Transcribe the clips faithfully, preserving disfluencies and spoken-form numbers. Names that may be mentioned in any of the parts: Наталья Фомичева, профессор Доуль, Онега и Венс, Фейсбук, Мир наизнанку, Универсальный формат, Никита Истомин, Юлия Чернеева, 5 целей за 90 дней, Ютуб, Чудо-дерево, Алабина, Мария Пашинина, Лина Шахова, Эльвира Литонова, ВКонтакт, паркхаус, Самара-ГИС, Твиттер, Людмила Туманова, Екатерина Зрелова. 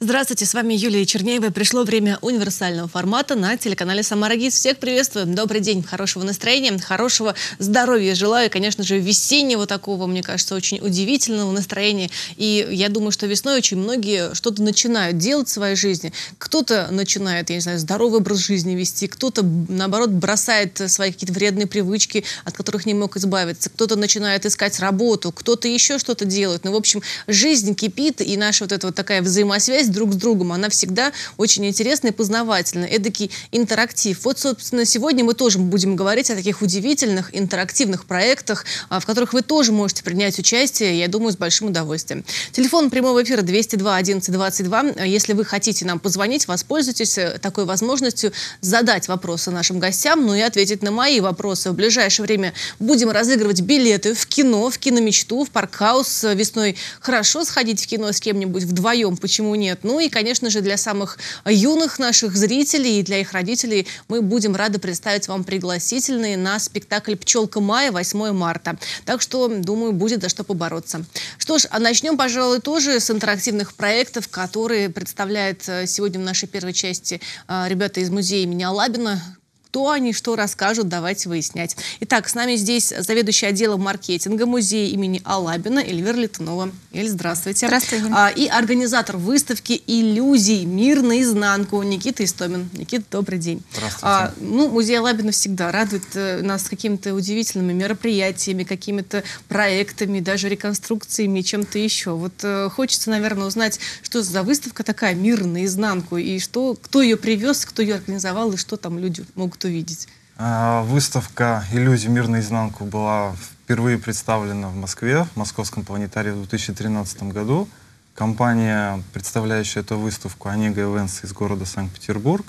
Здравствуйте, с вами Юлия Чернеева. Пришло время универсального формата на телеканале «Самара-ГИС». Всех приветствуем. Добрый день, хорошего настроения, хорошего здоровья желаю. И, конечно же, весеннего такого, мне кажется, очень удивительного настроения. И я думаю, что весной очень многие что-то начинают делать в своей жизни. Кто-то начинает, я не знаю, здоровый образ жизни вести, кто-то, наоборот, бросает свои какие-то вредные привычки, от которых не мог избавиться, кто-то начинает искать работу, кто-то еще что-то делает. Ну, в общем, жизнь кипит, и наша вот эта вот такая взаимосвязь друг с другом, она всегда очень интересна и познавательна. Эдакий интерактив. Вот, собственно, сегодня мы тоже будем говорить о таких удивительных интерактивных проектах, в которых вы тоже можете принять участие, я думаю, с большим удовольствием. Телефон прямого эфира двести два одиннадцать двадцать два. Если вы хотите нам позвонить, воспользуйтесь такой возможностью задать вопросы нашим гостям, ну и ответить на мои вопросы. В ближайшее время будем разыгрывать билеты в кино, в киномечту, в паркхаус. Весной хорошо сходить в кино с кем-нибудь вдвоем, почему нет? Ну и, конечно же, для самых юных наших зрителей и для их родителей мы будем рады представить вам пригласительные на спектакль «Пчелка мая» восьмого марта. Так что, думаю, будет за что побороться. Что ж, а начнем, пожалуй, тоже с интерактивных проектов, которые представляют сегодня в нашей первой части ребята из музея имени Алабина. Кто они, что расскажут, давайте выяснять. Итак, с нами здесь заведующая отделом маркетинга музея имени Алабина Эльвира Литонова. Эль, здравствуйте. Здравствуйте. А, и организатор выставки «Иллюзий. Мир наизнанку» Никита Истомин. Никита, добрый день. Здравствуйте. А, ну, музей Алабина всегда радует нас какими-то удивительными мероприятиями, какими-то проектами, даже реконструкциями, чем-то еще. Вот э, хочется, наверное, узнать, что за выставка такая «Мир наизнанку» и что, кто ее привез, кто ее организовал и что там люди могут увидеть. Выставка «Иллюзий. Мир наизнанку» была впервые представлена в Москве, в Московском планетарии в две тысячи тринадцатом году. Компания, представляющая эту выставку, Онега и Венс из города Санкт-Петербург.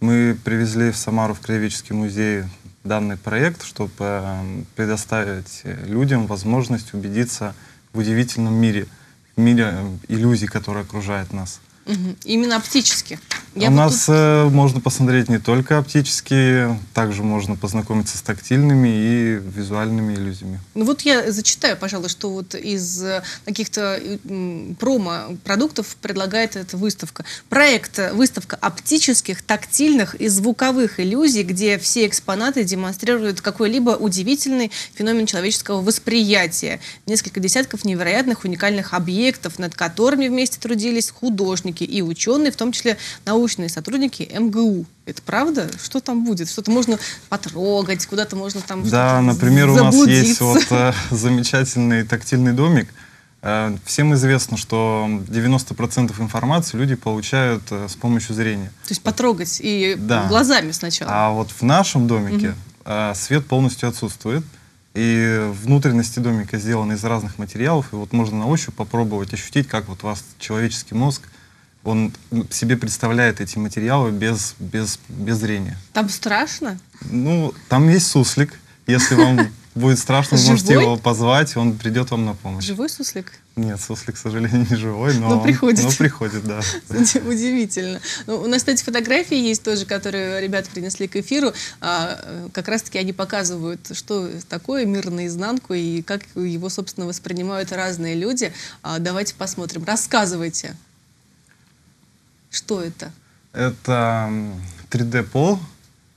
Мы привезли в Самару, в Краеведческий музей, данный проект, чтобы предоставить людям возможность убедиться в удивительном мире, в мире иллюзий, который окружает нас. Угу. Именно оптически. Я У вот нас тут... э, можно посмотреть не только оптические, также можно познакомиться с тактильными и визуальными иллюзиями. Ну вот я зачитаю, пожалуй, что вот из каких-то промо-продуктов предлагает эта выставка. Проект «Выставка оптических, тактильных и звуковых иллюзий», где все экспонаты демонстрируют какой-либо удивительный феномен человеческого восприятия. Несколько десятков невероятных уникальных объектов, над которыми вместе трудились художники и ученые, в том числе научные сотрудники эм гэ у. Это правда? Что там будет? Что-то можно потрогать, куда-то можно там... Да, например, у нас есть вот, э, замечательный тактильный домик. Э, всем известно, что девяносто процентов информации люди получают э, с помощью зрения. То есть потрогать и да. глазами сначала. А вот в нашем домике э, свет полностью отсутствует. И внутренности домика сделаны из разных материалов. И вот можно на ощупь попробовать ощутить, как вот у вас человеческий мозг он себе представляет эти материалы без, без, без зрения. Там страшно? Ну, там есть суслик. Если вам будет страшно, вы можете его позвать, он придет вам на помощь. Живой суслик? Нет, суслик, к сожалению, не живой, но, но приходит. Но приходит, да. Удивительно. Ну, у нас, кстати, фотографии есть тоже, которые ребята принесли к эфиру. А, как раз-таки они показывают, что такое мир наизнанку и как его, собственно, воспринимают разные люди. А, давайте посмотрим. Рассказывайте. Что это? Это три дэ пол.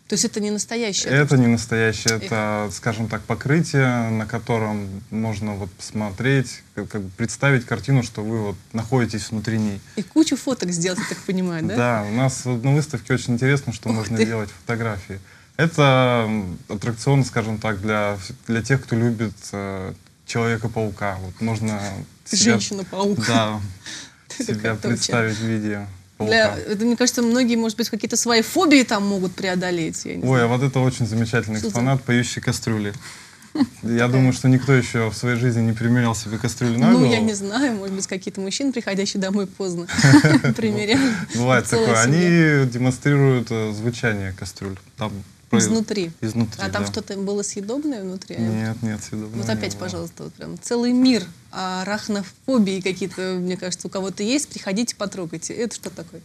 То есть это не настоящее? Это не настоящее. Это, скажем так, покрытие, на котором можно вот посмотреть, как, как представить картину, что вы вот находитесь внутри ней. И кучу фоток сделать, я так понимаю, да? Да, у нас на выставке очень интересно, что можно делать фотографии. Это аттракцион, скажем так, для, для тех, кто любит э, Человека-паука. Вот можно... Женщина-паука. Да, себя представить в видео. Для, это, мне кажется, многие, может быть, какие-то свои фобии там могут преодолеть. Я не Ой, знаю. А вот это очень замечательный что экспонат, поющий кастрюли. Я думаю, что никто еще в своей жизни не примерял себе кастрюлю на голову. Ну, я не знаю, может быть, какие-то мужчины, приходящие домой поздно, примеряли. Бывает такое. Они демонстрируют звучание кастрюль. Изнутри. Изнутри, А там что-то было съедобное внутри? Нет, нет, съедобное. Вот опять, пожалуйста, вот прям целый мир арахнофобии какие-то, мне кажется, у кого-то есть. Приходите, потрогайте. Это что такое?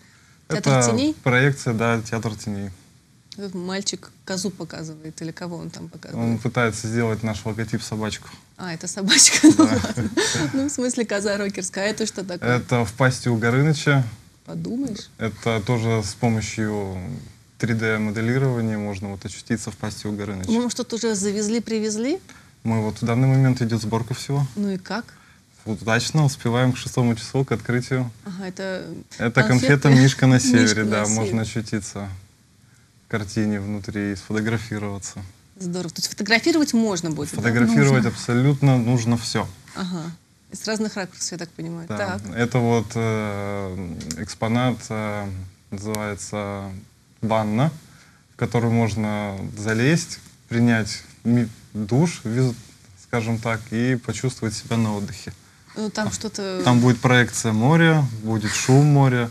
Театр теней? Проекция, да, театр теней. Мальчик козу показывает, или кого он там показывает? Он пытается сделать наш логотип собачку. А, это собачка? Ну, в смысле, коза рокерская. А это что такое? Это «В пасти у Горыныча». Подумаешь? Это тоже с помощью три дэ моделирования можно вот очутиться в пасти у Горыныча. Мы что-то уже завезли, привезли? Мы вот в данный момент идет сборка всего. Ну и как? Удачно, успеваем к шестому числу, к открытию. Ага, это это конфета «Мишка на севере», да, можно очутиться в картине внутри и сфотографироваться. Здорово. То есть фотографировать можно будет? Фотографировать абсолютно нужно все. Ага. С разных ракурсов, я так понимаю. Да. Так. Это вот э, экспонат э, называется ванна, в которую можно залезть, принять душ, скажем так, и почувствовать себя на отдыхе. Ну, там что-то... Там будет проекция моря, будет шум моря.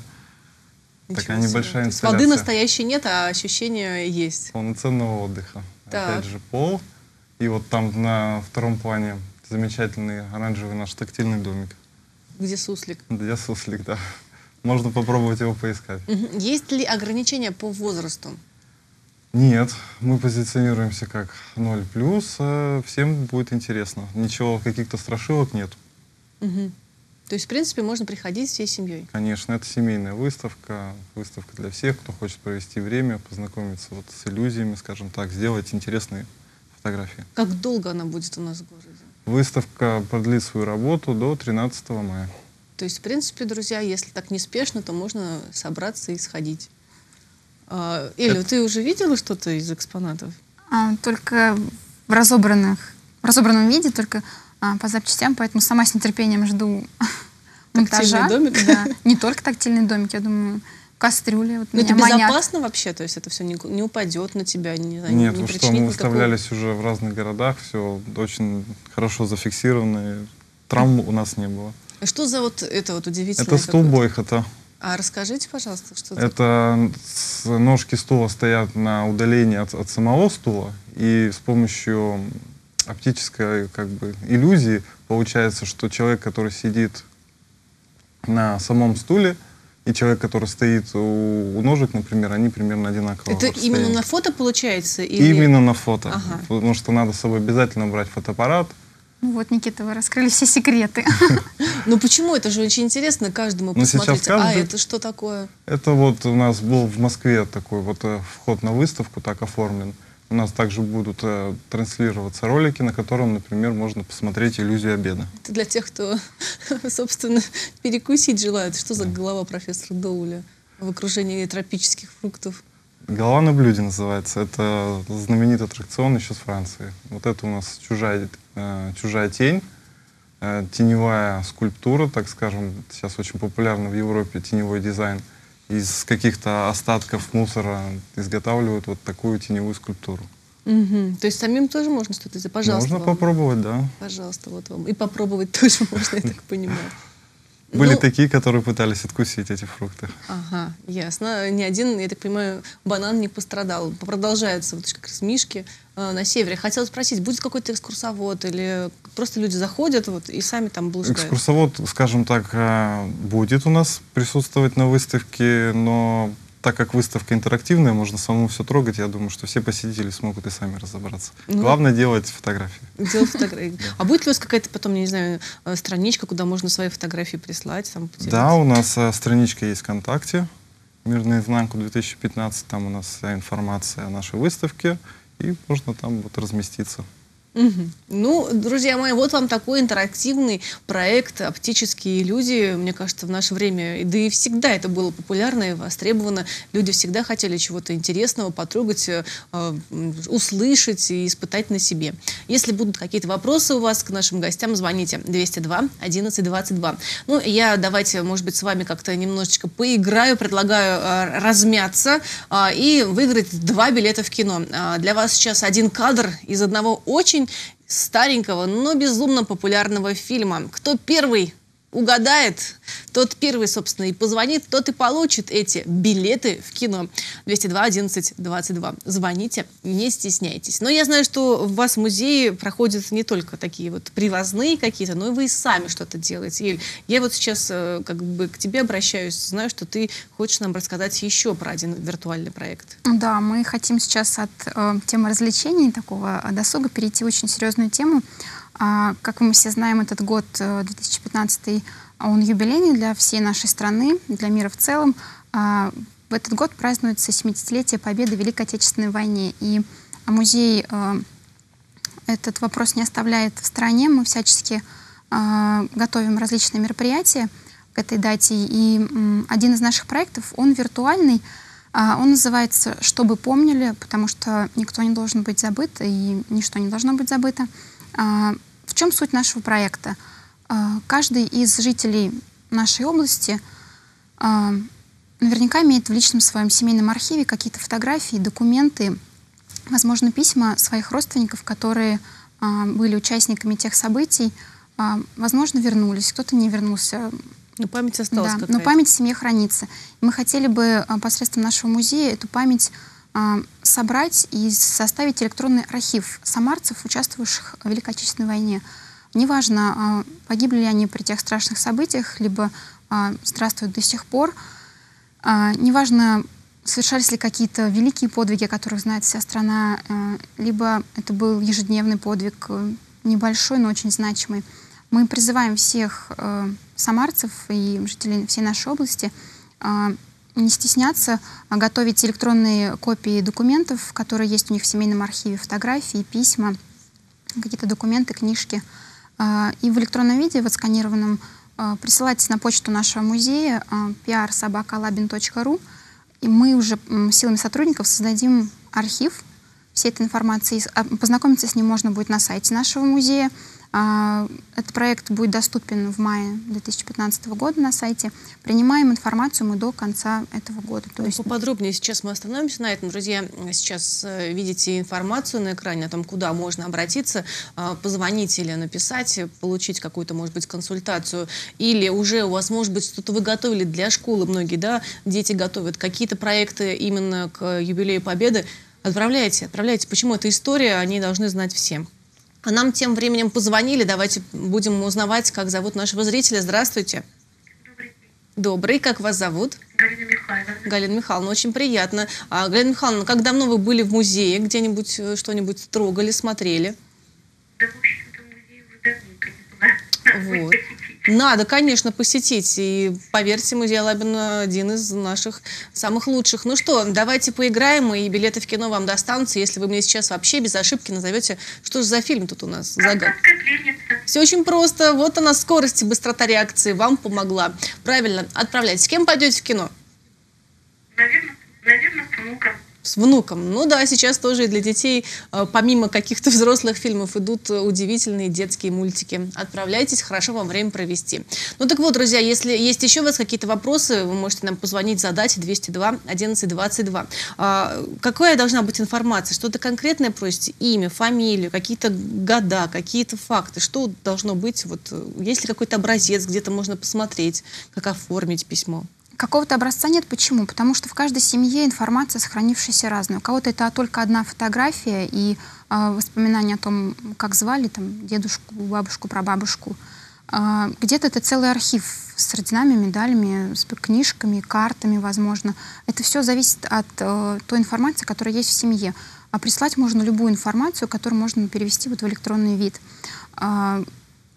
Ничего такая себе. Небольшая инсталляция. Воды настоящей нет, а ощущения есть. Полноценного отдыха. Так. Опять же пол. И вот там на втором плане замечательный оранжевый наш тактильный домик. Где суслик? Где суслик, да. Можно попробовать его поискать. Есть ли ограничения по возрасту? Нет. Мы позиционируемся как ноль плюс. Всем будет интересно. Ничего, каких-то страшилок нет. Угу. То есть, в принципе, можно приходить всей семьей? Конечно. Это семейная выставка. Выставка для всех, кто хочет провести время, познакомиться вот с иллюзиями, скажем так, сделать интересные фотографии. Как долго она будет у нас в городе? Выставка продлит свою работу до тринадцатого мая. То есть, в принципе, друзья, если так неспешно, то можно собраться и сходить. А, Элю, это... ты уже видела что-то из экспонатов? А, только в, разобранных, в разобранном виде, только а, по запчастям, поэтому сама с нетерпением жду монтажа. Тактильный домик? Да. Не только тактильный домик, я думаю, кастрюли. Вот это безопасно вообще? То есть это все не, не упадет на тебя? Не, Нет, не вы что, мы никакого... выставлялись уже в разных городах, все очень хорошо зафиксировано, травм у нас не было. Что за вот это вот удивительное? Это стул бойхота. А расскажите, пожалуйста, что это? Это ножки стула стоят на удалении от, от самого стула, и с помощью оптической как бы иллюзии получается, что человек, который сидит на самом стуле, и человек, который стоит у, у ножек, например, они примерно одинаковые. Это именно на фото получается? Или... Именно на фото. Ага. Потому что надо с собой обязательно брать фотоаппарат. Ну вот, Никита, вы раскрыли все секреты. Ну почему? Это же очень интересно каждому посмотреть. А это что такое? Это вот у нас был в Москве такой вот вход на выставку, так оформлен. У нас также будут транслироваться ролики, на котором, например, можно посмотреть иллюзию обеда. Это для тех, кто, собственно, перекусить желает. Что за голова профессора Доуля в окружении тропических фруктов? «Голова на блюде» называется. Это знаменитый аттракцион еще с Франции. Вот это у нас чужая, э, чужая тень, э, теневая скульптура, так скажем. Сейчас очень популярна в Европе теневой дизайн. Из каких-то остатков мусора изготавливают вот такую теневую скульптуру. Угу. То есть самим тоже можно что-то сделать? Пожалуйста, можно вам. Попробовать, да. Пожалуйста, вот вам. И попробовать тоже можно, я так понимаю. Были ну, такие, которые пытались откусить эти фрукты. Ага, ясно. Ни один, я так понимаю, банан не пострадал. Продолжаются вот как раз мишки э, на севере. Хотела спросить, будет какой-то экскурсовод или просто люди заходят вот, и сами там блуждают? Экскурсовод, скажем так, будет у нас присутствовать на выставке, но так как выставка интерактивная, можно самому все трогать, я думаю, что все посетители смогут и сами разобраться. Ну, главное — делать фотографии. Делать фотографии. А будет ли у вас какая-то потом, не знаю, страничка, куда можно свои фотографии прислать? Там, да, у нас а, страничка есть ВКонтакте, «Мир наизнанку две тысячи пятнадцать», там у нас вся информация о нашей выставке, и можно там вот разместиться. Угу. Ну, друзья мои, вот вам такой интерактивный проект «Оптические иллюзии». Мне кажется, в наше время, да и всегда это было популярно и востребовано. Люди всегда хотели чего-то интересного потрогать, э, услышать и испытать на себе. Если будут какие-то вопросы у вас к нашим гостям, звоните двести два одиннадцать двадцать два. Ну, я давайте, может быть, с вами как-то немножечко поиграю, предлагаю э, размяться э, и выиграть два билета в кино. Э, для вас сейчас один кадр из одного очень старенького, но безумно популярного фильма. Кто первый угадает, тот первый, собственно, и позвонит, тот и получит эти билеты в кино. двести два одиннадцать двадцать два. Звоните, не стесняйтесь. Но я знаю, что у вас в музее проходят не только такие вот привозные какие-то, но и вы сами что-то делаете. Эль, я вот сейчас как бы к тебе обращаюсь, знаю, что ты хочешь нам рассказать еще про один виртуальный проект. Да, мы хотим сейчас от э, темы развлечений, такого досуга, перейти в очень серьезную тему. Как мы все знаем, этот год две тысячи пятнадцатый Он юбилейный для всей нашей страны, для мира в целом. В этот год празднуется семидесятилетие победы в Великой Отечественной войне. И музей этот вопрос не оставляет в стороне. Мы всячески готовим различные мероприятия к этой дате. И один из наших проектов, он виртуальный. Он называется «Чтобы помнили», потому что никто не должен быть забыт и ничто не должно быть забыто. В чем суть нашего проекта? Каждый из жителей нашей области наверняка имеет в личном своем семейном архиве какие-то фотографии, документы, возможно, письма своих родственников, которые были участниками тех событий, возможно, вернулись, кто-то не вернулся. Но память осталась. Да, но память в семье хранится. Мы хотели бы посредством нашего музея эту память э, собрать и составить электронный архив самарцев, участвовавших в Великой Отечественной войне. Неважно, э, погибли ли они при тех страшных событиях, либо э, здравствуют до сих пор. Э, неважно, совершались ли какие-то великие подвиги, о которых знает вся страна, э, либо это был ежедневный подвиг, э, небольшой, но очень значимый. Мы призываем всех э, самарцев и жителей всей нашей области э, не стесняться а готовить электронные копии документов, которые есть у них в семейном архиве, фотографии, письма, какие-то документы, книжки. Э, и в электронном виде, в отсканированном, э, присылайте на почту нашего музея э, пи ар собака алабин точка ру, и мы уже э, силами сотрудников создадим архив всей этой информации. Познакомиться с ним можно будет на сайте нашего музея. Этот проект будет доступен в мае две тысячи пятнадцатого года на сайте. Принимаем информацию мы до конца этого года. То есть... Поподробнее сейчас мы остановимся на этом. Друзья, сейчас видите информацию на экране о том, куда можно обратиться, позвонить или написать, получить какую-то, может быть, консультацию. Или уже у вас, может быть, что-то вы готовили для школы. Многие, да, дети готовят какие-то проекты именно к юбилею Победы. Отправляйте, отправляйте. Почему эта история, они должны знать всем. А нам тем временем позвонили. Давайте будем узнавать, как зовут нашего зрителя. Здравствуйте. Добрый. Добрый. Как вас зовут? Галина Михайловна. Галина Михайловна, очень приятно. А, Галина Михайловна, как давно вы были в музее? Где-нибудь что-нибудь трогали, смотрели? Да, в общем-то, музей уже давненько не была. Вот. Надо, конечно, посетить. И, поверьте, музей Алабина один из наших самых лучших. Ну что, давайте поиграем, и билеты в кино вам достанутся, если вы мне сейчас вообще без ошибки назовете, что же за фильм тут у нас. Загад. Все очень просто. Вот она, скорость и быстрота реакции вам помогла. Правильно, отправляйтесь. С кем пойдете в кино? Наверное, наверное, с внуком. С внуком. Ну да, сейчас тоже и для детей, помимо каких-то взрослых фильмов, идут удивительные детские мультики. Отправляйтесь, хорошо вам время провести. Ну так вот, друзья, если есть еще у вас какие-то вопросы, вы можете нам позвонить, задать двести два одиннадцать двадцать два. А, какая должна быть информация? Что-то конкретное просите? Имя, фамилию, какие-то года, какие-то факты? Что должно быть? Вот, есть ли какой-то образец, где-то можно посмотреть, как оформить письмо? Какого-то образца нет. Почему? Потому что в каждой семье информация, сохранившаяся, разная. У кого-то это только одна фотография и э, воспоминания о том, как звали там, дедушку, бабушку, прабабушку. Э, где-то это целый архив с орденами, медалями, с книжками, картами, возможно. Это все зависит от э, той информации, которая есть в семье. А прислать можно любую информацию, которую можно перевести вот в электронный вид. Э,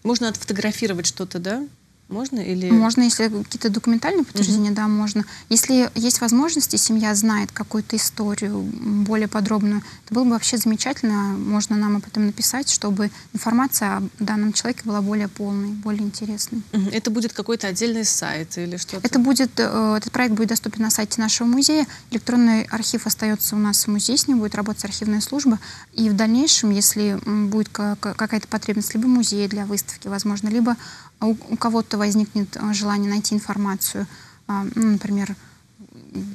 можно отфотографировать что-то, да? Можно или... Можно, если какие-то документальные подтверждения, угу. Да, можно. Если есть возможности, семья знает какую-то историю более подробную, это было бы вообще замечательно. Можно нам об этом написать, чтобы информация о данном человеке была более полной, более интересной. Угу. Это будет какой-то отдельный сайт или что-то? Это будет, э, этот проект будет доступен на сайте нашего музея. Электронный архив остается у нас в музее, с ним будет работать архивная служба. И в дальнейшем, если будет какая-то потребность, либо музея для выставки, возможно, либо у кого-то возникнет желание найти информацию, например,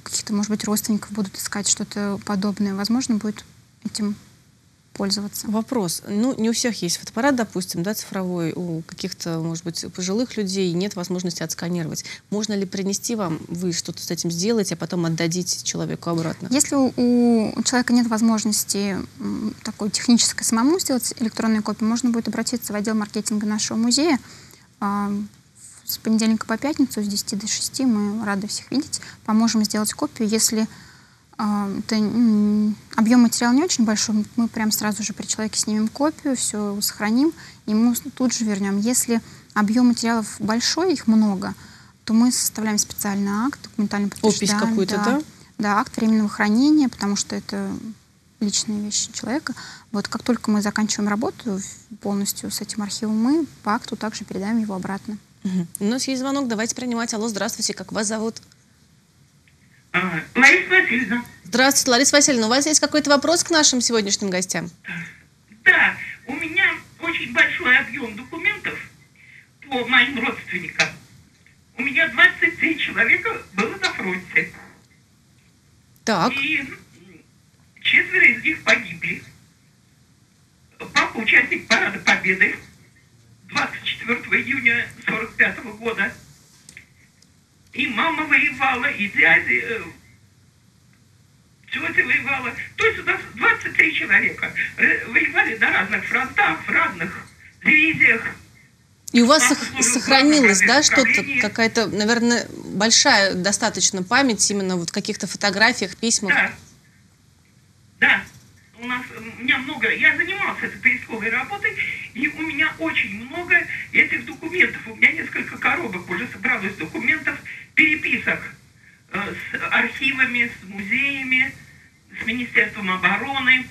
каких-то, может быть, родственников будут искать что-то подобное, возможно, будет этим пользоваться. Вопрос. Ну, не у всех есть фотоаппарат, допустим, да, цифровой, у каких-то, может быть, пожилых людей нет возможности отсканировать. Можно ли принести вам, вы что-то с этим сделаете, а потом отдадите человеку обратно? Если у, у человека нет возможности такой технической самому сделать электронную копию, можно будет обратиться в отдел маркетинга нашего музея. С понедельника по пятницу с десяти до шести мы рады всех видеть. Поможем сделать копию. Если э, это, объем материала не очень большой, мы прям сразу же при человеке снимем копию, все сохраним, и мы тут же вернем. Если объем материалов большой, их много, то мы составляем специальный акт, документально подтверждаем. Опись какую-то, да, да? Да, акт временного хранения, потому что это личные вещи человека. Вот как только мы заканчиваем работу полностью с этим архивом, мы по акту также передаем его обратно. Угу. У нас есть звонок, давайте принимать. Алло, здравствуйте, как вас зовут? А, Лариса Васильевна. Здравствуйте, Лариса Васильевна. У вас есть какой-то вопрос к нашим сегодняшним гостям? Да, у меня очень большой объем документов по моим родственникам. У меня двадцать три человека было на фронте. Так. И четверо из них погибли. Папа участник Парада Победы двадцать четвёртого июня сорок пятого года. И мама воевала, и дядя, тетя воевала. То есть у нас двадцать три человека воевали на разных фронтах, в разных дивизиях. И у вас сох сохранилась, да, что-то, какая-то, наверное, большая достаточно память именно вот в каких-то фотографиях, письмах? Да. Да. У нас, у меня много, я занималась этой поисковой работой, и у меня очень много этих документов. У меня несколько коробок уже собралось документов, переписок э, с архивами, с музеями, с Министерством обороны.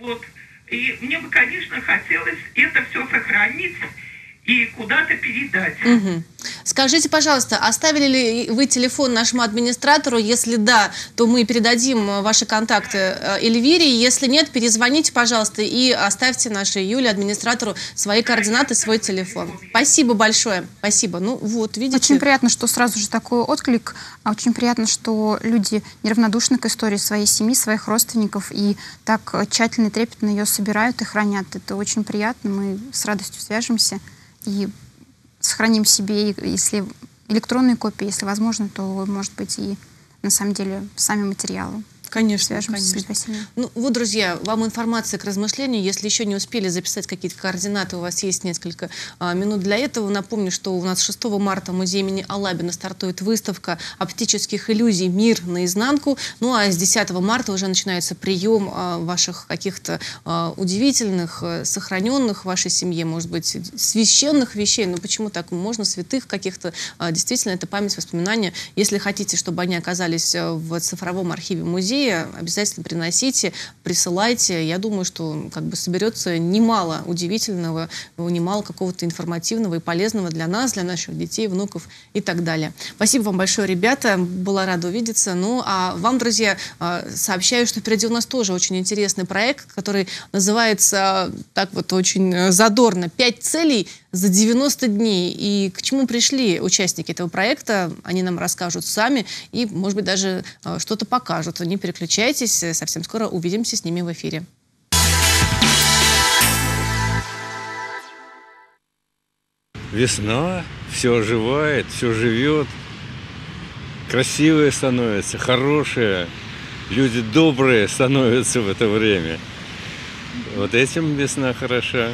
Вот. И мне бы, конечно, хотелось это все сохранить и куда-то передать. Угу. Скажите, пожалуйста, оставили ли вы телефон нашему администратору? Если да, то мы передадим ваши контакты Эльвире. Если нет, перезвоните, пожалуйста, и оставьте нашей Юле, администратору, свои координаты, свой телефон. Спасибо большое. Спасибо. Ну вот, видите. Очень приятно, что сразу же такой отклик. Очень приятно, что люди неравнодушны к истории своей семьи, своих родственников, и так тщательно и трепетно ее собирают и хранят. Это очень приятно. Мы с радостью свяжемся и сохраним себе, если электронные копии, если возможно, то, может быть, и на самом деле сами материалы. Конечно, конечно. Ну вот, друзья, вам информация к размышлению. Если еще не успели записать какие-то координаты, у вас есть несколько а, минут для этого. Напомню, что у нас шестого марта в музее имени Алабина стартует выставка оптических иллюзий «Мир наизнанку». Ну а с десятого марта уже начинается прием а, ваших каких-то а, удивительных, а, сохраненных в вашей семье, может быть, священных вещей. Но почему так можно? Святых каких-то. А, действительно, это память, воспоминания. Если хотите, чтобы они оказались в цифровом архиве музея, обязательно приносите, присылайте. Я думаю, что как бы соберется немало удивительного, немало какого-то информативного и полезного для нас, для наших детей, внуков и так далее. Спасибо вам большое, ребята. Была рада увидеться. Ну, а вам, друзья, сообщаю, что впереди у нас тоже очень интересный проект, который называется так вот очень задорно «пять целей за девяносто дней». И к чему пришли участники этого проекта, они нам расскажут сами и, может быть, даже что-то покажут. Не переключайтесь, совсем скоро увидимся с ними в эфире. Весна, все оживает, все живет, красивые становятся, хорошие, люди добрые становятся в это время. Вот этим весна хороша.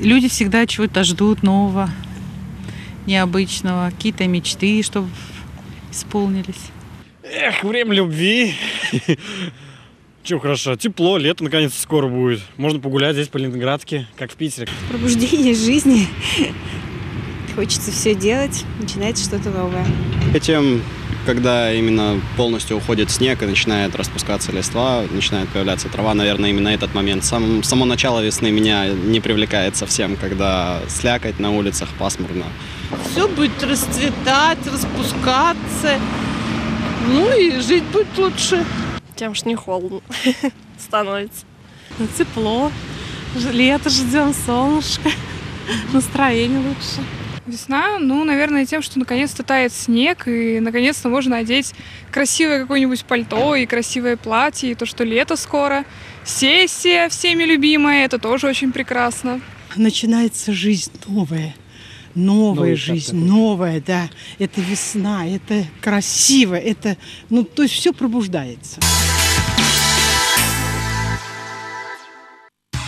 Люди всегда чего-то ждут нового, необычного, какие-то мечты, чтобы исполнились. Эх, время любви. Чего хорошо, тепло, лето наконец-то скоро будет. Можно погулять здесь по Ленинградке, как в Питере. Пробуждение жизни. Хочется все делать, начинать что-то новое. Этим, когда именно полностью уходит снег и начинает распускаться листва, начинает появляться трава, наверное, именно этот момент. Сам, само начало весны меня не привлекает совсем, когда слякоть на улицах, пасмурно. Все будет расцветать, распускаться. Ну и жить будет лучше. Тем, что не холодно становится. Ну, тепло, лето ждем, солнышко, настроение лучше. Весна, ну, наверное, тем, что наконец-то тает снег, и наконец-то можно одеть красивое какое-нибудь пальто и красивое платье, и то, что лето скоро. Сессия всеми любимая, это тоже очень прекрасно. Начинается жизнь новая. Новая, новая жизнь, новая, да. Это весна, это красиво, это, ну, то есть все пробуждается.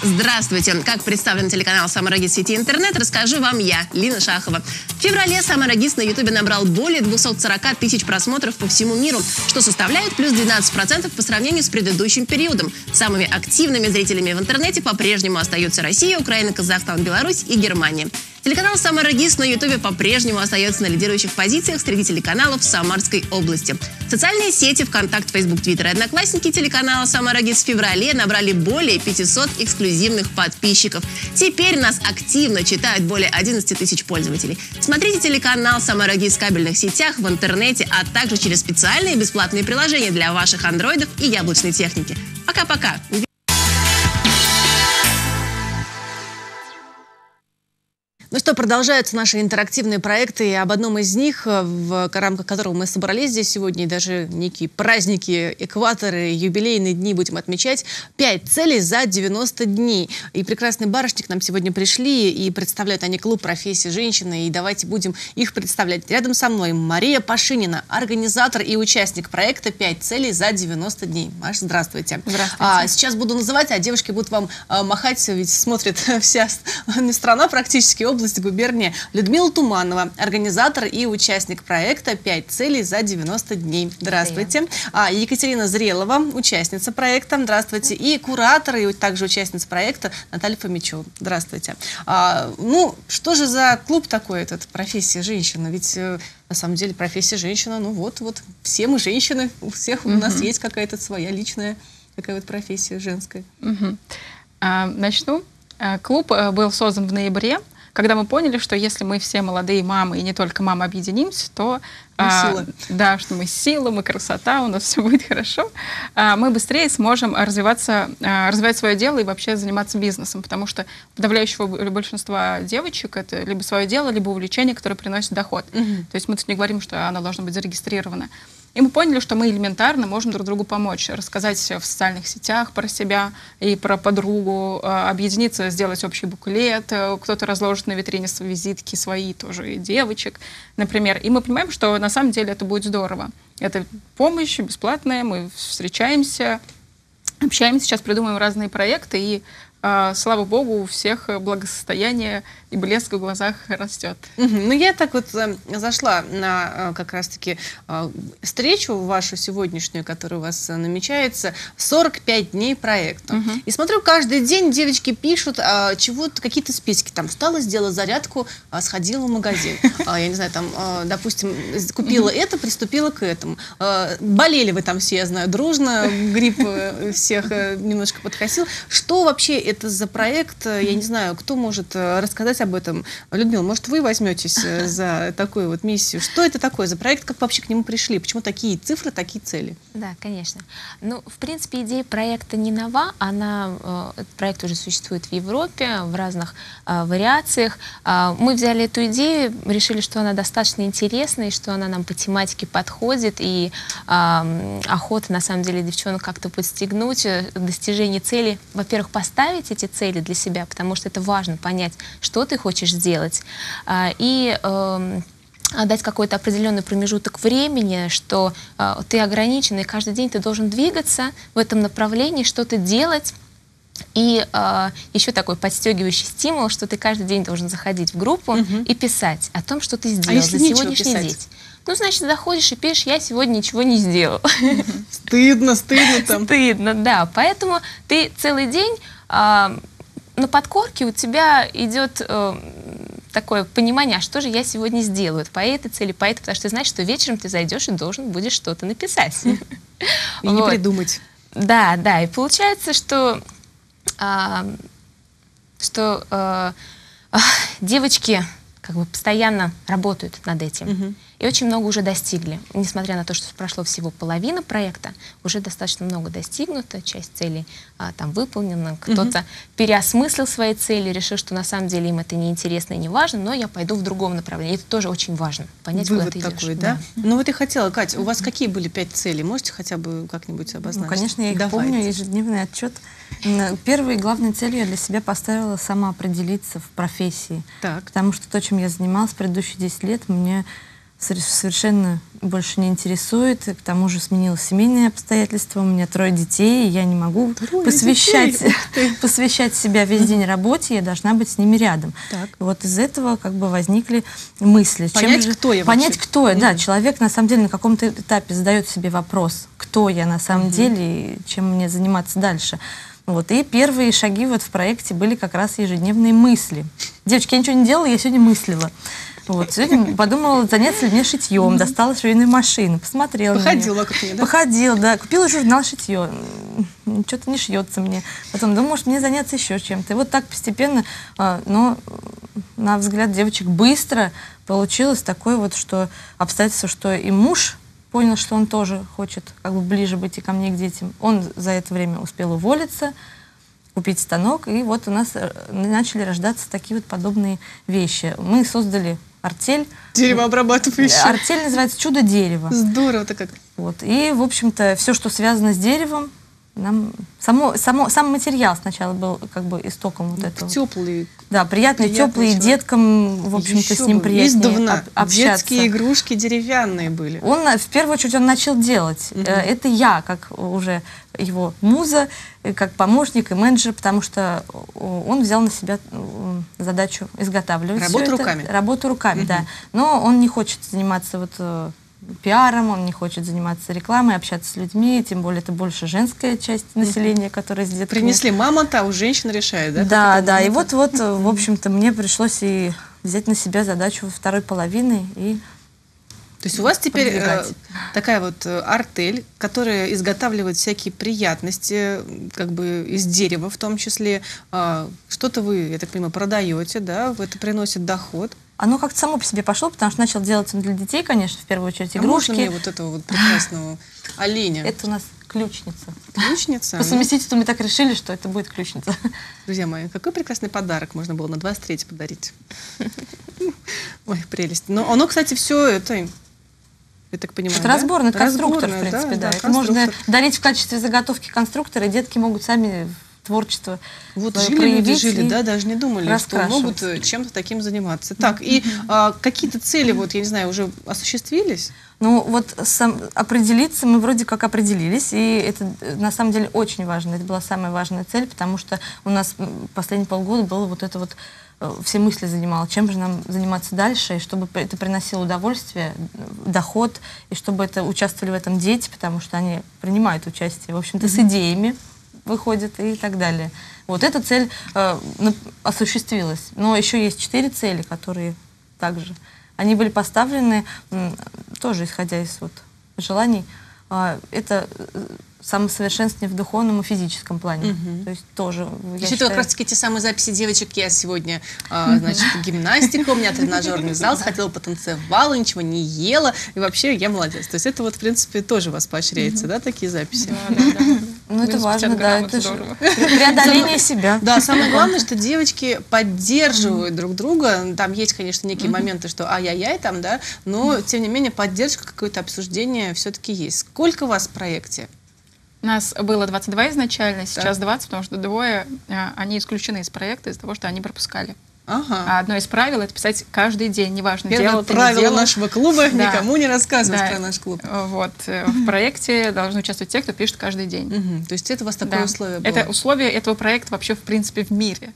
Здравствуйте! Как представлен телеканал «Самара-ГИС» в сети интернет, расскажу вам я, Лина Шахова. В феврале «Самара-ГИС» на ютубе набрал более двухсот сорока тысяч просмотров по всему миру, что составляет плюс двенадцать процентов по сравнению с предыдущим периодом. Самыми активными зрителями в интернете по-прежнему остаются Россия, Украина, Казахстан, Беларусь и Германия. Телеканал «Самара-ГИС» на Ютубе по-прежнему остается на лидирующих позициях среди телеканалов Самарской области. Социальные сети ВКонтакт, Фейсбук, Твиттер и Одноклассники телеканала «Самара-ГИС» в феврале набрали более пятисот эксклюзивных подписчиков. Теперь нас активно читают более одиннадцати тысяч пользователей. Смотрите телеканал «Самара-ГИС» в кабельных сетях, в интернете, а также через специальные бесплатные приложения для ваших андроидов и яблочной техники. Пока-пока! Ну что, продолжаются наши интерактивные проекты, и об одном из них, в рамках которого мы собрались здесь сегодня, и даже некие праздники, экваторы, юбилейные дни будем отмечать, пять целей за девяносто дней. И прекрасные барышни к нам сегодня пришли, и представляют они клуб профессии женщины, и давайте будем их представлять. Рядом со мной Мария Пашинина, организатор и участник проекта пять целей за девяносто дней. Маш, здравствуйте. Здравствуйте. А, сейчас буду называть, а девушки будут вам а, махать, ведь смотрит вся страна практически, область, губерния. Людмила Туманова, организатор и участник проекта пять целей за девяносто дней. Здравствуйте. А, Екатерина Зрелова, участница проекта. Здравствуйте. И куратор, и также участница проекта Наталья Фомичева. Здравствуйте. А, ну, что же за клуб такой этот, профессия женщина? Ведь на самом деле профессия женщина, ну вот, вот, все мы женщины, у всех у нас есть какая-то своя личная такая вот профессия женская. Угу. А, начну. Клуб был создан в ноябре, когда мы поняли, что если мы все молодые мамы, и не только мамы, объединимся, то... А, да, что мы сила, мы красота, у нас все будет хорошо. А, мы быстрее сможем развиваться, а, развивать свое дело и вообще заниматься бизнесом, потому что подавляющего большинства девочек это либо свое дело, либо увлечение, которое приносит доход. Mm-hmm. То есть мы тут не говорим, что оно должно быть зарегистрировано. И мы поняли, что мы элементарно можем друг другу помочь, рассказать в социальных сетях про себя и про подругу, объединиться, сделать общий буклет, кто-то разложит на витрине свои визитки, свои тоже и девочек, например. И мы понимаем, что на самом деле это будет здорово. Это помощь бесплатная, мы встречаемся, общаемся, сейчас придумываем разные проекты, и слава богу, у всех благосостояние и блеск в глазах растет. Ну, я так вот зашла на как раз-таки встречу вашу сегодняшнюю, которая у вас намечается, сорок пять дней проекта. Угу. И смотрю, каждый день девочки пишут а, чего-то, какие-то списки. Там встала, сделала зарядку, а, сходила в магазин. А, я не знаю, там, а, допустим, купила угу. это, приступила к этому. А, болели вы там все, я знаю, дружно, грипп всех немножко подкосил. Что вообще это? Это за проект, я не знаю, кто может рассказать об этом. Людмила, может, вы возьметесь за такую вот миссию? Что это такое за проект, как вообще к нему пришли? Почему такие цифры, такие цели? Да, конечно. Ну, в принципе, идея проекта не нова. Она, этот проект уже существует в Европе, в разных а, вариациях. А, мы взяли эту идею, решили, что она достаточно интересна, и что она нам по тематике подходит, и а, охота, на самом деле, девчонок как-то подстегнуть, достижение цели, во-первых, поставить эти цели для себя, потому что это важно понять, что ты хочешь сделать, и э, дать какой-то определенный промежуток времени, что э, ты ограничен, и каждый день ты должен двигаться в этом направлении, что-то делать. И э, еще такой подстегивающий стимул, что ты каждый день должен заходить в группу угу. и писать о том, что ты сделал а за сегодняшний день. Ну, значит, заходишь и пишешь, я сегодня ничего не сделал. Стыдно, стыдно там. Стыдно, да. Поэтому ты целый день э, на подкорке у тебя идет э, такое понимание, а что же я сегодня сделаю по этой цели, по этой, потому что ты знаешь, что вечером ты зайдешь и должен будешь что-то написать. И не придумать. Да, да. И получается, что... А, что а, а, девочки как бы постоянно работают над этим. Mm-hmm. И очень много уже достигли. Несмотря на то, что прошло всего половина проекта, уже достаточно много достигнуто, часть целей а, там выполнена, кто-то mm-hmm. переосмыслил свои цели, решил, что на самом деле им это не интересно и не важно, но я пойду в другом направлении. Это тоже очень важно, понять, вывод куда ты такой, идешь. Да? Да. Ну вот и хотела, Катя, у вас mm-hmm. какие были пять целей? Можете хотя бы как-нибудь обозначить? Ну, конечно, я их Давайте. помню, ежедневный отчет. Первой главной целью я для себя поставила самоопределиться в профессии. Так. Потому что то, чем я занималась предыдущие десять лет, мне совершенно больше не интересует. К тому же сменилось семейные обстоятельства, у меня трое детей, и я не могу посвящать, посвящать себя весь день работе, я должна быть с ними рядом. Так. Вот из этого как бы возникли мысли. Понять, Чем кто же, я Понять, вообще. кто я, да. Mm-hmm. Человек на самом деле на каком-то этапе задает себе вопрос, кто я на самом mm-hmm. деле и чем мне заниматься дальше. Вот, и первые шаги вот в проекте были как раз ежедневные мысли. Девочки, я ничего не делала, я сегодня мыслила. Вот, сегодня подумала, заняться ли мне шитьем, достала швейную машину, посмотрела. Походила вокруг нее, да? Походила, да. Купила журнал «Шитье». Что-то не шьется мне. Потом думала, может, мне заняться еще чем-то. И вот так постепенно, но на взгляд девочек быстро получилось такое вот, что обстоятельство, что и муж понял, что он тоже хочет как бы ближе быть и ко мне, и к детям. Он за это время успел уволиться, купить станок, и вот у нас начали рождаться такие вот подобные вещи. Мы создали артель. Деревообрабатывающая. Артель называется «Чудо-дерево». Здорово-то как. Вот. И, в общем-то, все, что связано с деревом, нам... Само, само, сам материал сначала был как бы истоком вот этого. Теплый. Да, приятный, теплый, человек. Деткам, в общем-то, с ним приятнее издавна общаться. Детские игрушки деревянные были. Он, в первую очередь, он начал делать. Угу. Это я, как уже его муза, как помощник и менеджер, потому что он взял на себя задачу изготавливать. Работу руками. Работу руками, угу. Да. Но он не хочет заниматься вот... пиаром, он не хочет заниматься рекламой, общаться с людьми, тем более это больше женская часть населения, которая с детками. Принесли мамонта, у женщин решает, да? Да, да, и вот-вот, в общем-то, мне пришлось и взять на себя задачу второй половины и... То есть у вас теперь э, такая вот артель, которая изготавливает всякие приятности, как бы из дерева в том числе. Э, Что-то вы, я так понимаю, продаете, да, это приносит доход. Оно как-то само по себе пошло, потому что начал делать он для детей, конечно, в первую очередь игрушки. А можно мне вот этого вот прекрасного оленя? Это у нас ключница. Ключница? По совместительству мы так решили, что это будет ключница. Друзья мои, какой прекрасный подарок можно было на двадцать третье подарить. Ой, прелесть. Но оно, кстати, все это... Я так понимаю, это да? Разборный конструктор, в принципе, да. да. да это можно дарить в качестве заготовки конструктора, и детки могут сами творчество вот жили люди, жили, да, даже не думали, что могут чем-то таким заниматься. Так, mm-hmm. и а, какие-то цели, вот, я не знаю, уже осуществились? Ну, вот сам, определиться мы вроде как определились, и это на самом деле очень важно, это была самая важная цель, потому что у нас последние полгода было вот это вот, все мысли занимало, чем же нам заниматься дальше, и чтобы это приносило удовольствие, доход, и чтобы это участвовали в этом дети, потому что они принимают участие, в общем-то, mm-hmm. с идеями выходит и так далее. Вот эта цель э, осуществилась. Но еще есть четыре цели, которые также... Они были поставлены, тоже исходя из вот, желаний. Э, это самосовершенствование в духовном и физическом плане. Угу. То есть тоже... То есть это как раз таки те самые записи девочек. Я сегодня, э, значит, гимнастика, у меня тренажерный зал, сходила, потанцевала, ничего не ела, и вообще я молодец. То есть это вот, в принципе, тоже вас поощряется, да, такие записи? Да, да, да. Ну, это важно, да, это же преодоление себя. Да, самое главное, что девочки поддерживают друг друга. Там есть, конечно, некие моменты, что ай-яй-яй там, да, но, тем не менее, поддержка, какое-то обсуждение все-таки есть. Сколько у вас в проекте? У нас было двадцать два изначально, сейчас двадцать, потому что двое, они исключены из проекта из-за того, что они пропускали. Ага. А одно из правил — это писать каждый день, неважно, дело ты не делала. Первое правило нашего клуба — да. никому не рассказывать да. про наш клуб. Вот. В проекте должны участвовать те, кто пишет каждый день. Угу. То есть это у вас такое да. условие было? Это условие этого проекта вообще, в принципе, в мире.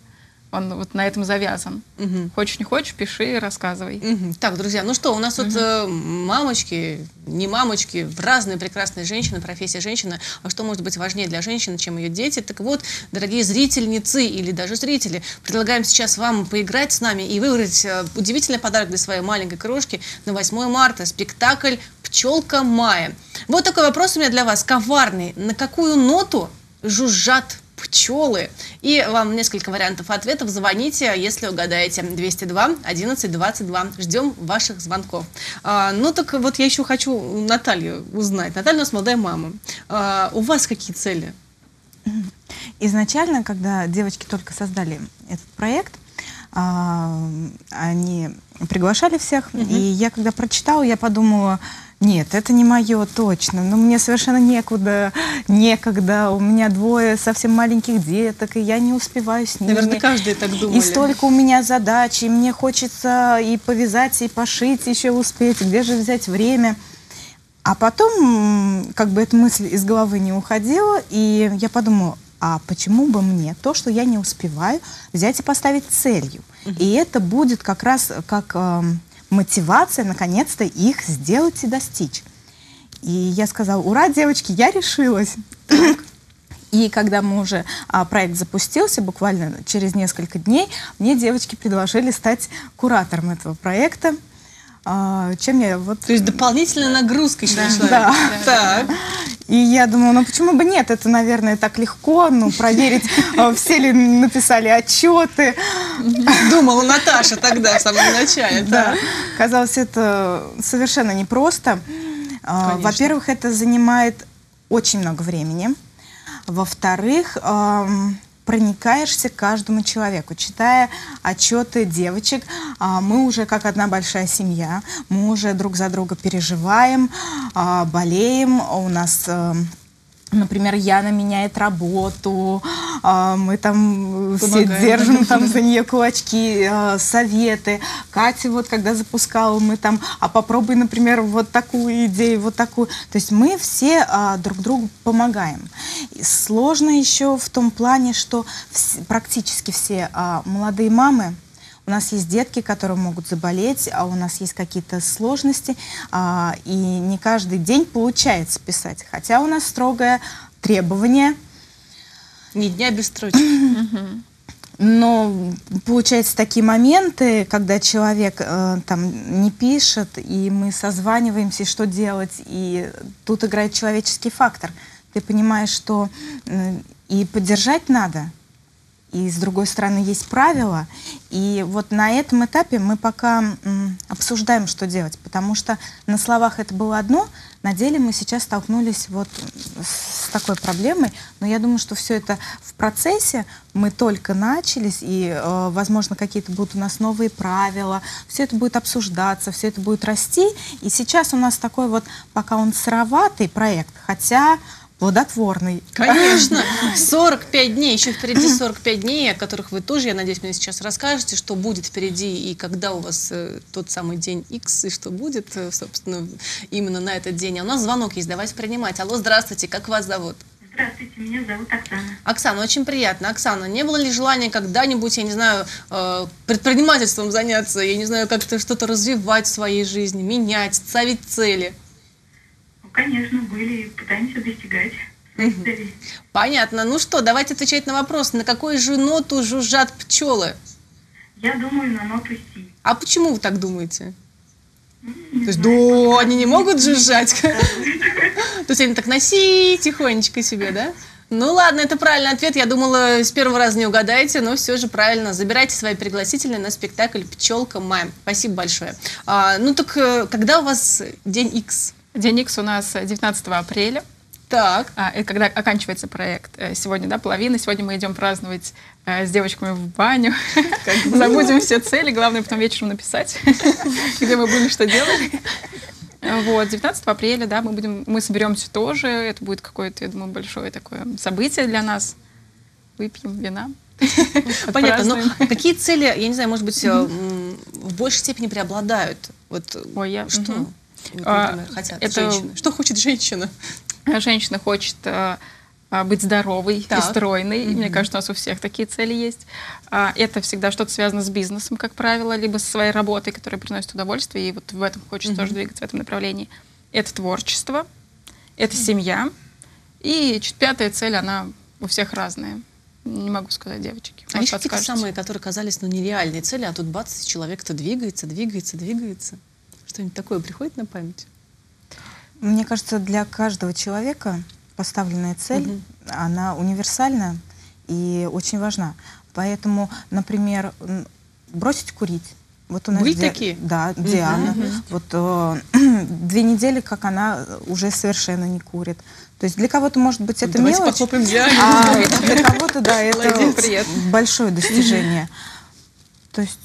Он вот на этом завязан. Угу. Хочешь, не хочешь, пиши, рассказывай. Угу. Так, друзья, ну что, у нас угу. вот э, мамочки, не мамочки, разные прекрасные женщины, профессия женщины. А что может быть важнее для женщины, чем ее дети? Так вот, дорогие зрительницы или даже зрители, предлагаем сейчас вам поиграть с нами и выиграть э, удивительный подарок для своей маленькой крошки на восьмое марта. Спектакль «Пчелка Майя». Вот такой вопрос у меня для вас, коварный. На какую ноту жужжат пчелы? И вам несколько вариантов ответов. Звоните, если угадаете. двести два одиннадцать двадцать два. Ждем ваших звонков. А, ну так вот я еще хочу Наталью узнать. Наталья у нас молодая мама. А, у вас какие цели? Изначально, когда девочки только создали этот проект, а, они приглашали всех. Угу. И я когда прочитала, я подумала... Нет, это не мое точно, но мне совершенно некуда, некогда, у меня двое совсем маленьких деток, и я не успеваю с ними. Наверное, каждый так думает. И столько у меня задач, и мне хочется и повязать, и пошить, еще успеть, где же взять время. А потом, как бы эта мысль из головы не уходила, и я подумала, а почему бы мне то, что я не успеваю, взять и поставить целью? И это будет как раз как... мотивация, наконец-то, их сделать и достичь. И я сказала, ура, девочки, я решилась. И когда мы уже а, проект запустился, буквально через несколько дней, мне девочки предложили стать куратором этого проекта. А, чем я вот... То есть дополнительная нагрузка еще на человека. Да. Так. И я думала, ну почему бы нет, это, наверное, так легко, ну, проверить, все ли написали отчеты. Думала Наташа тогда, в самом начале. Да. Казалось, это совершенно непросто. Во-первых, это занимает очень много времени. Во-вторых, эм, проникаешься каждому человеку. Читая отчеты девочек, э, мы уже как одна большая семья, мы уже друг за друга переживаем, э, болеем. У нас, э, например, Яна меняет работу, э, мы там помогаем. Все держим там за нее кулачки, э, советы. Катя вот когда запускала, мы там, а попробуй, например, вот такую идею, вот такую. То есть мы все э, друг другу помогаем. Сложно еще в том плане, что вс- практически все а, молодые мамы, у нас есть детки, которые могут заболеть, а у нас есть какие-то сложности, а, и не каждый день получается писать. Хотя у нас строгое требование. Ни дня без строчки. Но получаются такие моменты, когда человек э, там не пишет, и мы созваниваемся, что делать, и тут играет человеческий фактор. Ты понимаешь, что и поддержать надо, и с другой стороны есть правила. И вот на этом этапе мы пока обсуждаем, что делать, потому что на словах это было одно, на деле мы сейчас столкнулись вот с такой проблемой. Но я думаю, что все это в процессе, мы только начались, и, э, возможно, какие-то будут у нас новые правила, все это будет обсуждаться, все это будет расти. И сейчас у нас такой вот, пока он сыроватый проект, хотя... плодотворный. Конечно. сорок пять дней, еще впереди сорок пять дней, о которых вы тоже, я надеюсь, мне сейчас расскажете, что будет впереди и когда у вас э, тот самый день X, и что будет, э, собственно, именно на этот день. А у нас звонок есть, давайте принимать. Алло, здравствуйте, как вас зовут? Здравствуйте, меня зовут Оксана. Оксана, очень приятно. Оксана, не было ли желания когда-нибудь, я не знаю, э, предпринимательством заняться, я не знаю, как-то что-то развивать в своей жизни, менять, ставить цели? Конечно, были, и пытаемся достигать своих целей. Понятно. Ну что, давайте отвечать на вопрос. На какую же ноту жужжат пчелы? Я думаю, на ноту Си. А почему вы так думаете? Не То знаю, есть, да, как... они не могут жужжать? Да. То есть, они так на Си тихонечко себе, да? Ну ладно, это правильный ответ. Я думала, с первого раза не угадаете, но все же правильно. Забирайте свои пригласительные на спектакль «Пчелка Май». Спасибо большое. А, ну так, когда у вас день Икс? День Икс у нас девятнадцатого апреля. Так. А, это когда оканчивается проект. Сегодня, да, половина. Сегодня мы идем праздновать а, с девочками в баню. Забудем все цели. Главное потом вечером написать, где мы были, что делали. Вот, девятнадцатого апреля, да, мы будем, мы соберемся тоже. Это будет какое-то, я думаю, большое такое событие для нас. Выпьем вина. Понятно. Но какие цели, я не знаю, может быть, в большей степени преобладают? Вот что? Например, хотят это... женщины. Что хочет женщина? Женщина хочет а, быть здоровой, так, и стройной. Mm-hmm. Мне кажется, у нас у всех такие цели есть. А, это всегда что-то связано с бизнесом, как правило, либо со своей работой, которая приносит удовольствие, и вот в этом хочет mm-hmm. тоже двигаться, в этом направлении. Это творчество, это mm-hmm. семья. И пятая цель, она у всех разная. Не могу сказать, девочки. А еще какие-то самые, которые казались, ну, нереальные цели, а тут бац, человек-то двигается, двигается, двигается. Что-нибудь такое приходит на память? Мне кажется, для каждого человека поставленная цель, угу. она универсальна и очень важна. Поэтому, например, бросить курить. Вот у нас Были Ди... такие? Да, Диана. Угу. Вот, э, две недели, как она уже совершенно не курит. То есть для кого-то, может быть, это Давайте мелочь. Похлопаем Диану. А для кого-то, да, это большое достижение. То есть...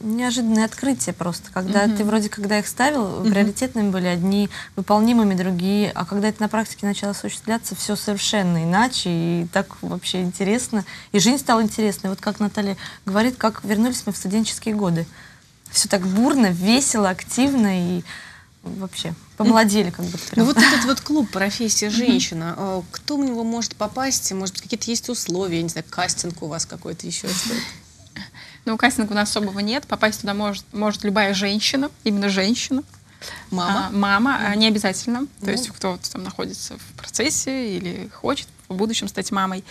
Неожиданное открытие просто, когда uh-huh. ты вроде, когда их ставил, uh-huh. приоритетными были одни, выполнимыми другие, а когда это на практике начало осуществляться, все совершенно иначе, и так вообще интересно, и жизнь стала интересной. Вот как Наталья говорит, как вернулись мы в студенческие годы. Все так бурно, весело, активно, и вообще помолодели как будто. Ну вот этот вот клуб «Профессия женщина», кто в него может попасть? Может, какие-то есть условия, не знаю, кастинг у вас какой-то еще стоит? Ну, кастинга у нас особого нет. Попасть туда может, может любая женщина, именно женщина. Мама? А, мама, mm. не обязательно. Mm. То есть кто-то там находится в процессе или хочет в будущем стать мамой.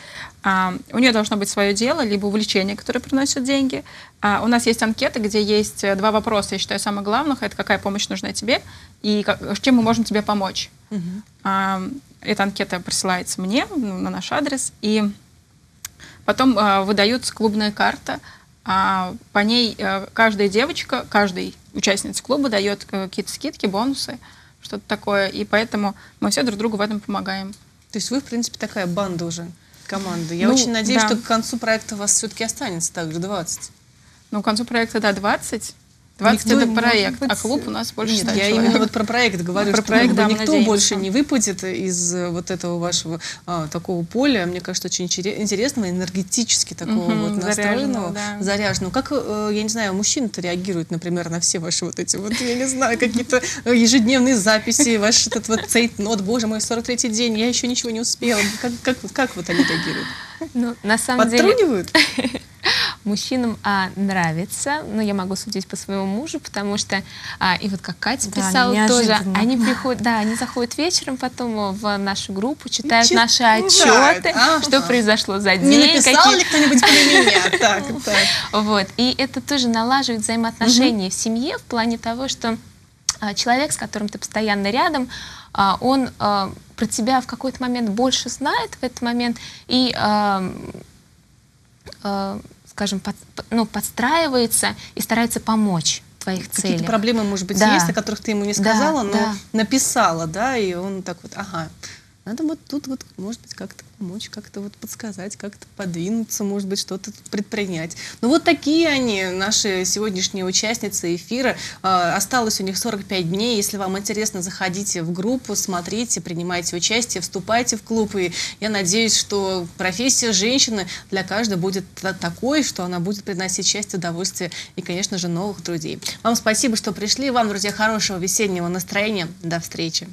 А, у нее должно быть свое дело, либо увлечение, которое приносит деньги. А, у нас есть анкеты, где есть два вопроса, я считаю, самых главных. Это какая помощь нужна тебе и как, чем мы можем тебе помочь. Mm -hmm. а, эта анкета присылается мне, ну, на наш адрес. И потом а, выдается клубная карта. А, по ней а, каждая девочка, каждый участница клуба дает а, какие-то скидки, бонусы, что-то такое. И поэтому мы все друг другу в этом помогаем. То есть вы, в принципе, такая банда уже, команда. Я ну, очень надеюсь, да. что к концу проекта у вас все-таки останется также двадцать. Ну, к концу проекта, да, двадцать. двадцать никто это проект, быть... а клуб у нас больше нет, я человек. Именно вот про проект говорю, про что проект, да, никто надеемся. Больше не выпадет из вот этого вашего а, такого поля, мне кажется, очень интересного, энергетически такого угу, вот настроенного, заряженного. Да. заряженного. Как, я не знаю, мужчины-то реагируют, например, на все ваши вот эти вот, я не знаю, какие-то ежедневные записи, ваш этот вот цейтнот, боже мой, сорок третий день, я еще ничего не успела. Как, как, как вот они реагируют? Ну, на самом Подтрунивают? Деле... Мужчинам а, нравится, но ну, я могу судить по своему мужу, потому что, а, и вот как Катя писала да, тоже, они приходят, да, они заходят вечером потом в нашу группу, читают Чит... наши отчеты, ага. что произошло за день. Не написал какие... ли кто-нибудь про меня? Так, так. Вот, и это тоже налаживает взаимоотношения в семье в плане того, что человек, с которым ты постоянно рядом, он про тебя в какой-то момент больше знает в этот момент, и... скажем, под, ну, подстраивается и старается помочь в твоих целях. Какие-то проблемы, может быть, да. есть, о которых ты ему не сказала, да, но да. написала, да, и он так вот, ага, надо вот тут вот, может быть, как-то помочь, как-то вот подсказать, как-то подвинуться, может быть, что-то предпринять. Ну вот такие они, наши сегодняшние участницы эфира. Э, осталось у них сорок пять дней. Если вам интересно, заходите в группу, смотрите, принимайте участие, вступайте в клуб. И я надеюсь, что профессия женщины для каждой будет такой, что она будет приносить счастье, удовольствие и, конечно же, новых друзей. Вам спасибо, что пришли. Вам, друзья, хорошего весеннего настроения. До встречи.